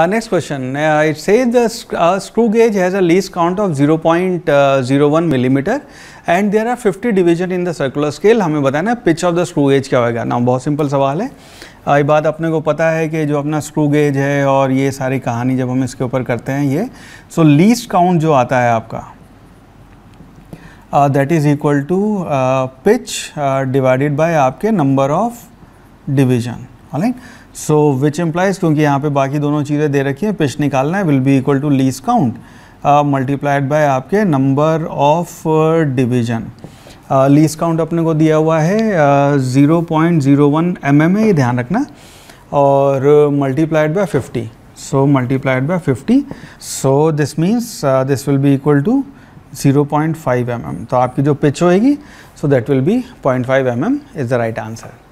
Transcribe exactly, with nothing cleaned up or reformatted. Uh, next question, uh, it says the sc uh, screw gauge has a least count of zero point zero one millimeter and there are fifty division in the circular scale. हमें बताना है pitch of the screw gauge क्या होगा ना. बहुत simple सवाल है. uh, ये बात अपने को पता है कि जो अपना स्क्रू गेज है और ये सारी कहानी जब हम इसके ऊपर करते हैं ये सो लीस्ट काउंट जो आता है आपका that is equal to pitch divided by आपके number of division. Alright, so which implies क्योंकि यहाँ पे बाकी दोनों चीज़ें दे रखी हैं, पिच निकालना है, will be equal to least count multiplied by आपके number of division. Least count अपने को दिया हुआ है zero point zero one M M है, ये ध्यान रखना, और multiplied by fifty. So multiplied by fifty, so this means this will be equal to zero point five M M. तो आपकी जो पिच होएगी so that will be point five M M is the right answer.